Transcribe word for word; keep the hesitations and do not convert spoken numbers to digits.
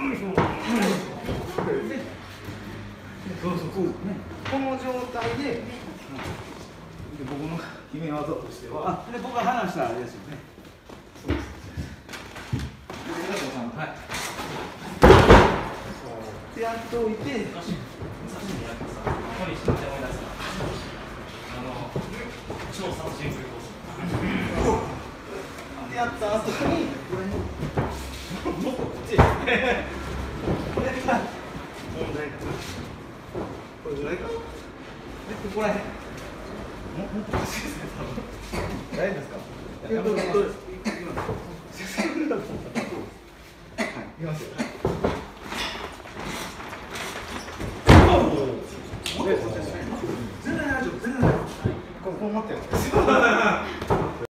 この状態で僕の決め技としては、で僕が話したあれですよね。そうです。でやっておいて、でやった後にこれにもっとこっち。これが問題かな。これぐらいか。でここら辺。ももっと欲しいですね。多分。大丈夫ですか。いやどうですか。いきますよ。全然大丈夫。全然大丈夫。ここ持ってる。